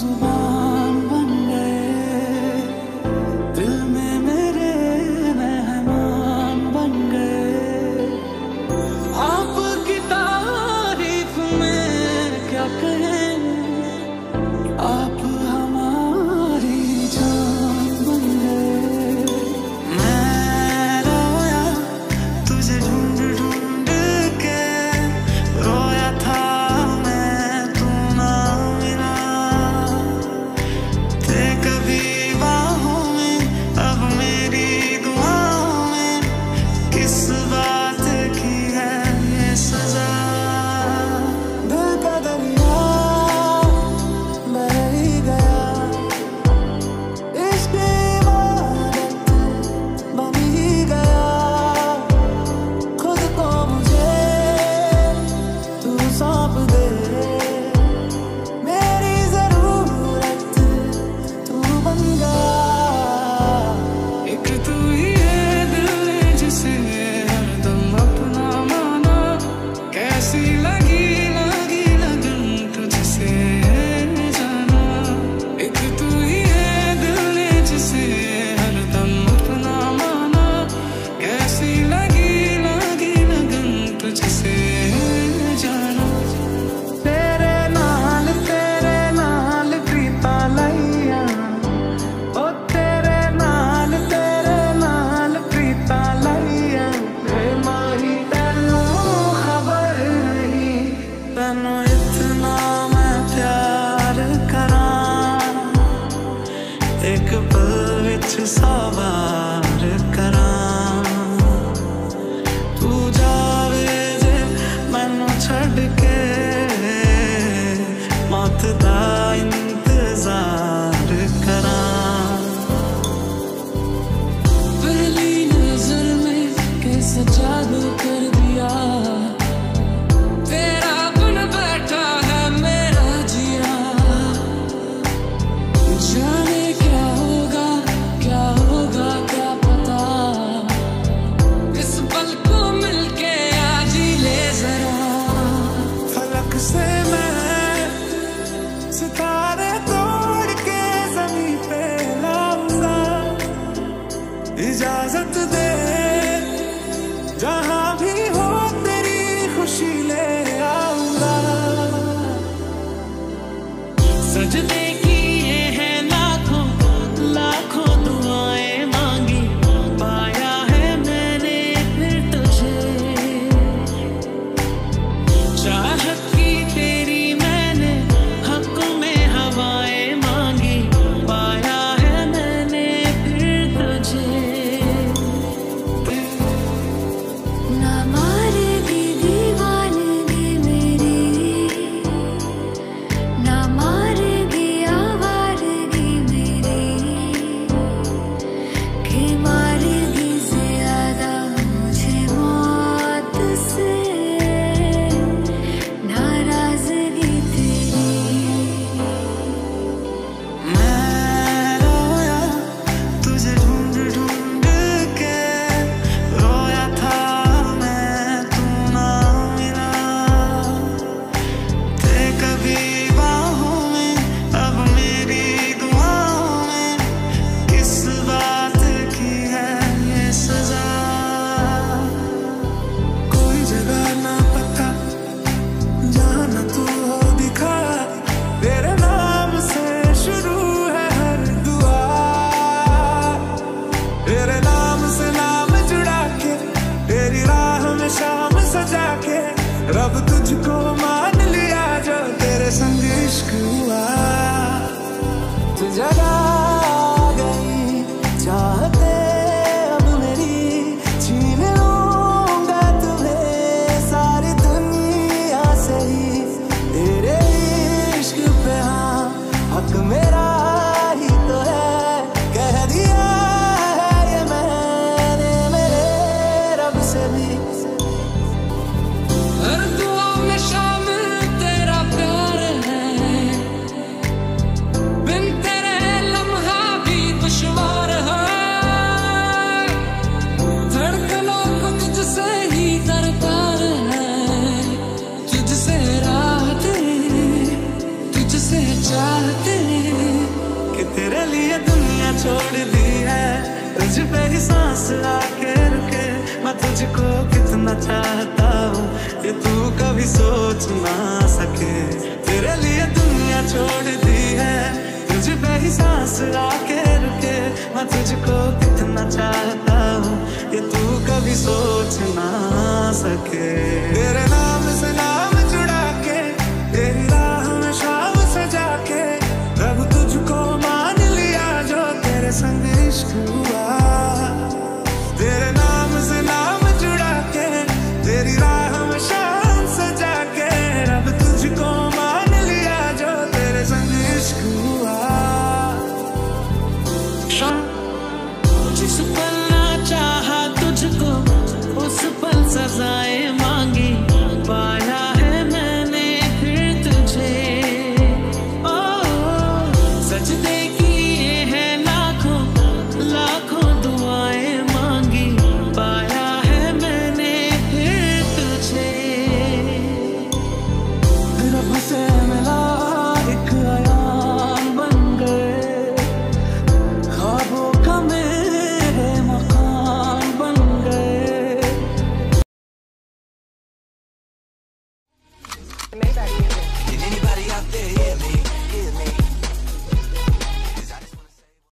जुबान बन गए, दिल में मेरे मेहमान बन गए। आपकी तारीफ में क्या कहें, आप हमारी जान बन गए। मैं रोया तुझे ढूंढ ढूंढ के, रोया था सवार करा तू जावे जे मैनू छड़ के, मौत दा इंतजार करा। पहली नजर में कैसे जादू कर दिया, तेरा बन बैठा है मेरा जिया। जाने क्या होगा, सितारे तोड़ के जमीन पे लाऊंगा। इजाजत दे जहां भी हो तेरी खुशी ले आऊंगा। सजदे की ये है लाखों लाखों दुआएं मांगी, पाया है मैंने फिर तुझे। चाहत की तेरी रब तुझको मान लिया, जो तेरे संग इश्क हुआ। तू जगा गई चाहते अब मेरी, छीन लूंगा तुम्हें सारी दुनिया से ही। तेरे इश्क पे हाँ हक मेरा ही तो है, कह दिया है ये मैंने मेरे रब से भी। शामिल तेरा प्यार है, बिन तेरे छोड़ दी है, तुझ पे ही सांस आके रुके। मैं तुझको कितना चाहता हूँ ये तू कभी सोच ना सके। तेरे लिए दुनिया छोड़ दी है, तुझ पे ही सांस आके रुके। मैं तुझको कितना चाहता हूँ ये तू कभी सोच ना सके। तेरे नाम